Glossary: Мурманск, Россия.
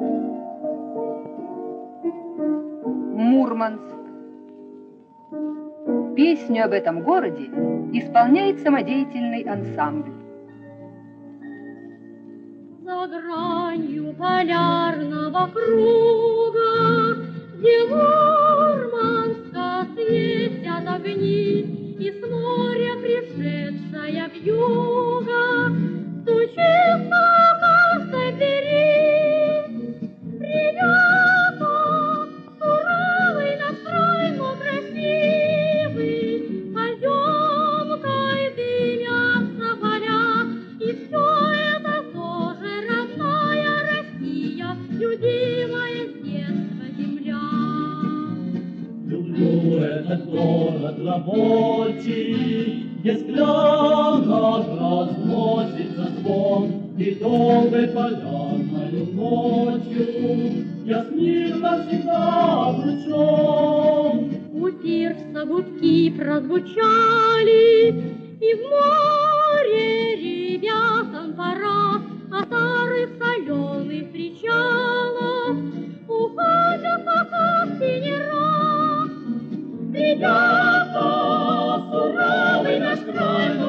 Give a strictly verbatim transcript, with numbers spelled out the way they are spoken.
Мурманск. Песню об этом городе исполняет самодеятельный ансамбль. За гранью полярного круга, где Мурманска светят огни, и с моря пришедшая вьюга стучит на каждой двери. Ребята, суровый настрой, но красивый, пойдем кайдыряться поля, и все это тоже родная Россия, любимая с детства земля. Люблю этот город рабочий, где склянок разносится звон, и долгой полярною ночью я с ним навсегда обручен. У пирса гудки прозвучали, и в море ребятам пора, от старых соленых причалов уходят пока синера. Ребята, суровый наш край, но